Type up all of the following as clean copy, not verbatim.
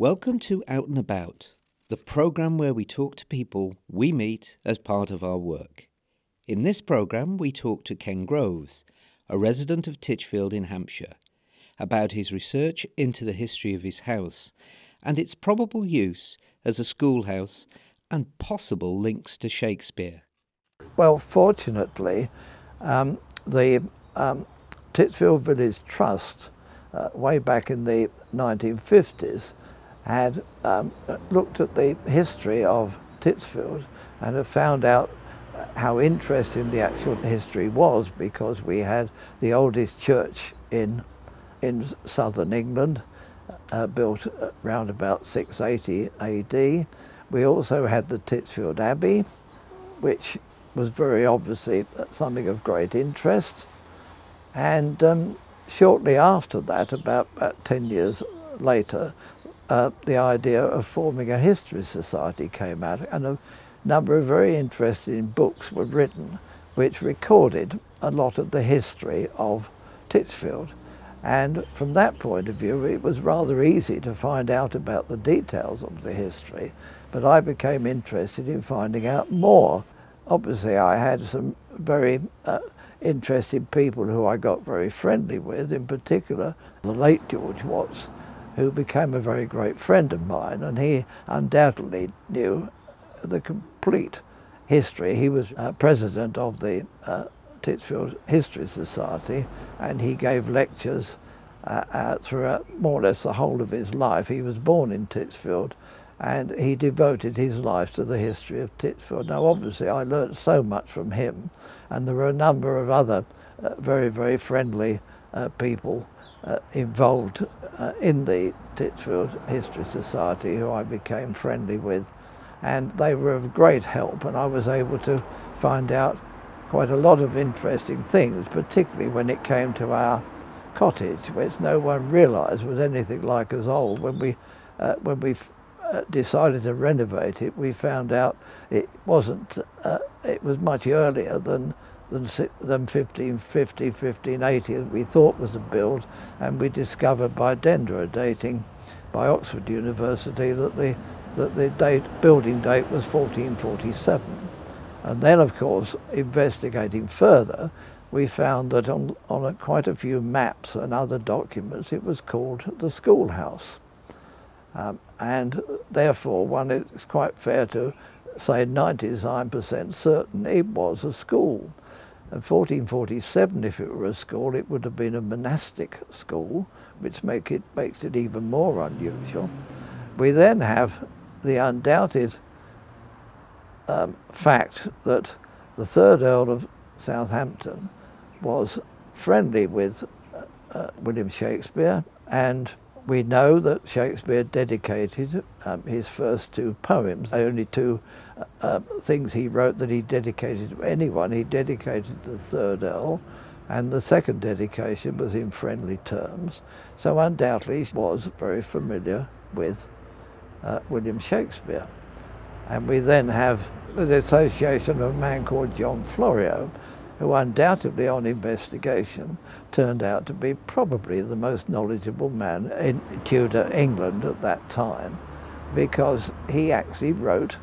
Welcome to Out and About, the programme where we talk to people we meet as part of our work. In this programme, we talk to Ken Groves, a resident of Titchfield in Hampshire, about his research into the history of his house and its probable use as a schoolhouse and possible links to Shakespeare. Well, fortunately, the Titchfield Village Trust, way back in the 1950s, had looked at the history of Titchfield and have found out how interesting the actual history was, because we had the oldest church in southern England, built around about 680 AD. We also had the Titchfield Abbey, which was very obviously something of great interest. And shortly after that, about 10 years later, the idea of forming a history society came out, and a number of very interesting books were written which recorded a lot of the history of Titchfield. And from that point of view, it was rather easy to find out about the details of the history, but I became interested in finding out more. Obviously, I had some very interested people who I got very friendly with, in particular the late George Watts, who became a very great friend of mine, and he undoubtedly knew the complete history. He was president of the Titchfield History Society, and he gave lectures throughout more or less the whole of his life. He was born in Titchfield, and he devoted his life to the history of Titchfield. Now, obviously, I learnt so much from him, and there were a number of other very, very friendly people involved in the Titchfield History Society, who I became friendly with, and they were of great help, and I was able to find out quite a lot of interesting things, particularly when it came to our cottage, which no one realised was anything like as old. When we decided to renovate it, we found out it wasn't. It was much earlier than 1550, 1580, as we thought was a build, and we discovered by dendrodating by Oxford University that the building date was 1447. And then, of course, investigating further, we found that on quite a few maps and other documents it was called the schoolhouse. And therefore, it's quite fair to say 99% certain it was a school. In 1447, if it were a school, it would have been a monastic school, which makes it even more unusual. We then have the undoubted fact that the 3rd Earl of Southampton was friendly with William Shakespeare, and we know that Shakespeare dedicated his first two poems, the only two things he wrote that he dedicated to anyone. He dedicated the 3rd Earl, and the second dedication was in friendly terms. So undoubtedly he was very familiar with William Shakespeare. And we then have the association of a man called John Florio, who undoubtedly on investigation turned out to be probably the most knowledgeable man in Tudor England at that time, because he actually wrote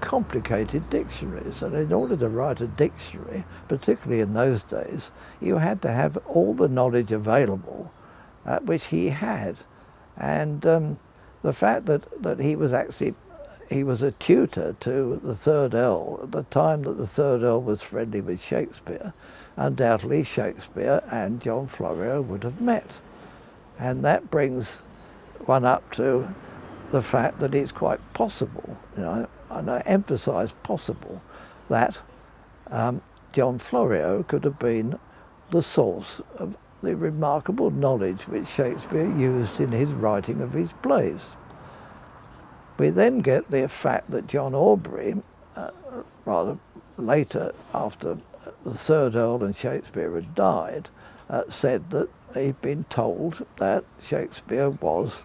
complicated dictionaries, and in order to write a dictionary, particularly in those days, you had to have all the knowledge available, which he had. And the fact that he was a tutor to the 3rd Earl at the time that the 3rd Earl was friendly with Shakespeare, undoubtedly Shakespeare and John Florio would have met. And that brings one up to the fact that it's quite possible, and I emphasise possible, that John Florio could have been the source of the remarkable knowledge which Shakespeare used in his writing of his plays. We then get the fact that John Aubrey, rather later, after the 3rd Earl and Shakespeare had died, said that he'd been told that Shakespeare was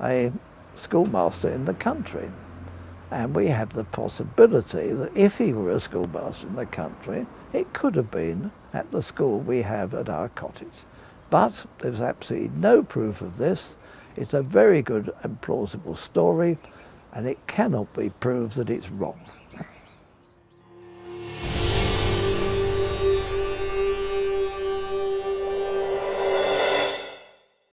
a schoolmaster in the country. And we have the possibility that if he were a schoolmaster in the country, it could have been at the school we have at our cottage. But there's absolutely no proof of this. It's a very good and plausible story, and it cannot be proved that it's wrong.